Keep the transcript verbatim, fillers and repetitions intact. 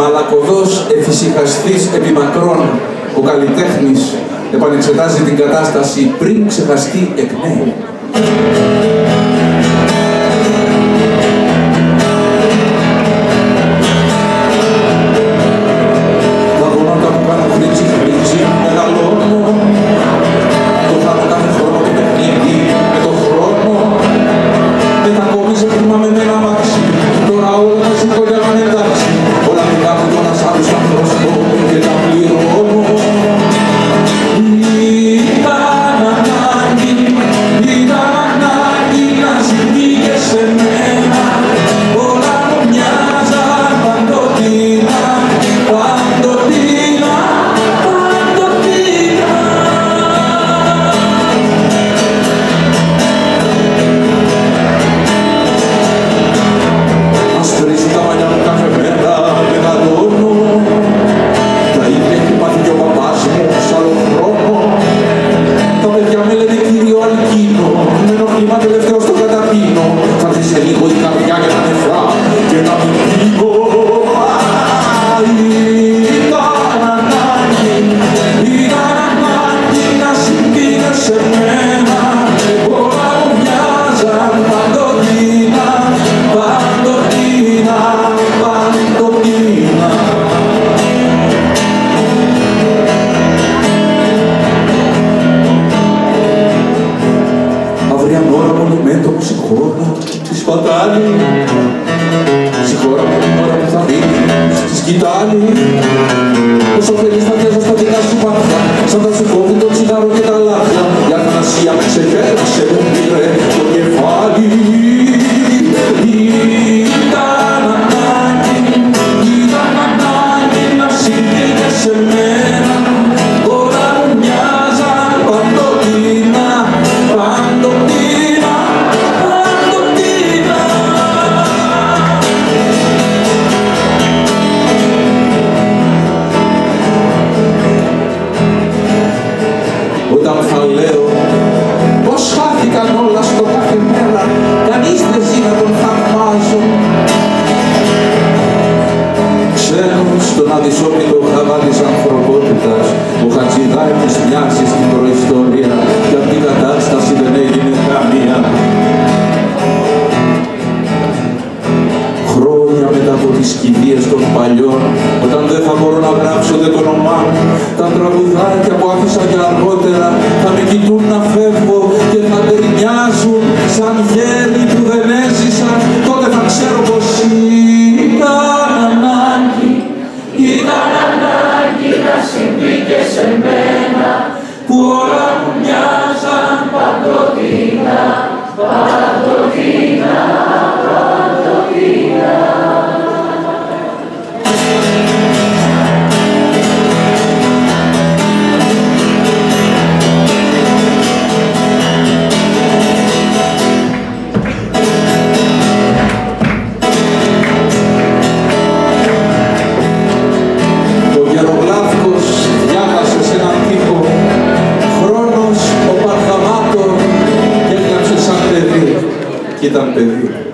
μαλακωδώς εφησυχαστής επί μακρόν, ο καλλιτέχνης επανεξετάζει την κατάσταση πριν ξεχαστεί εκ νέου. Ήταν παιδί.